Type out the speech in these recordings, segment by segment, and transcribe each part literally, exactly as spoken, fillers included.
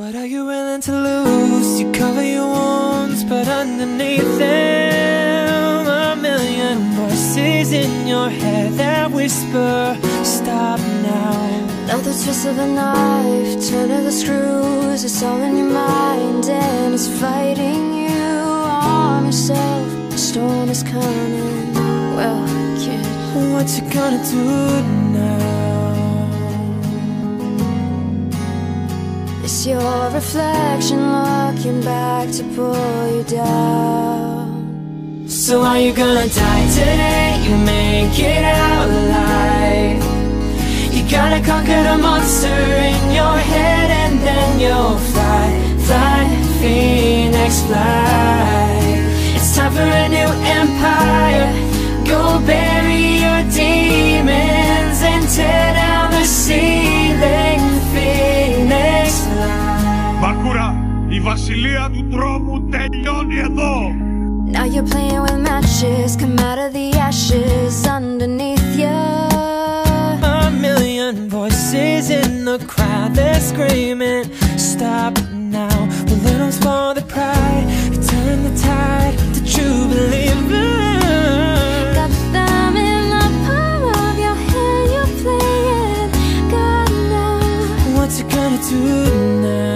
What are you willing to lose? You cover your wounds, but underneath them a million voices in your head that whisper, stop now. Not the twist of a knife, turn of the screws, it's all in your mind and it's fighting you. Arm yourself, the storm is coming. Well, kid, what you gonna do now? It's your reflection looking back to pull you down. So are you gonna die today? You make it out alive. You gotta conquer the monster in your head, and then you'll fly, fly, Phoenix, fly. It's time for a new empire. Go bury your demons and tear down the ceiling, Phoenix. Bakura, η βασιλεία του τρόμου τελειώνει εδώ. Now you're playing with matches, come out of the ashes underneath you. A million voices in the crowd, they're screaming, stop now. Well, let them swallow the pride, turn the tide to jubilee. Got them in the palm of your hand, you're playing God now. What you gonna do now?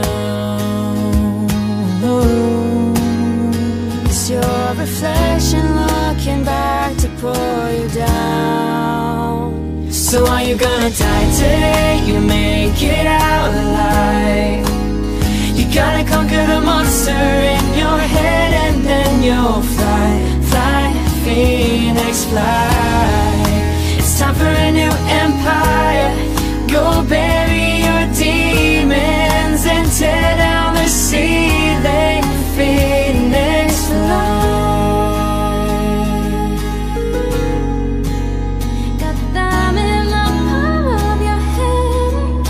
It's your reflection looking back to pull you down. So are you gonna die today? You make it out alive. You gotta conquer the monster in your head, and then you'll fly, fly, Phoenix, fly. It's time for a new empire. Go bury your demons and tear down the ceiling, Phoenix, fly. Got them in the palm of your hand.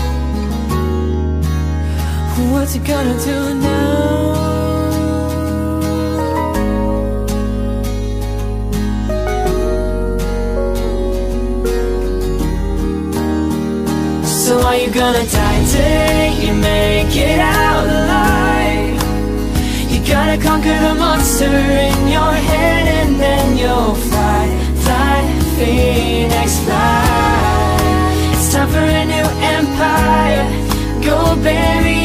What you gonna do now? So are you gonna die today? You make it out alive. You gotta conquer the monster in your head, and then you'll fly, fly, Phoenix, fly. It's time for a new empire. Go bury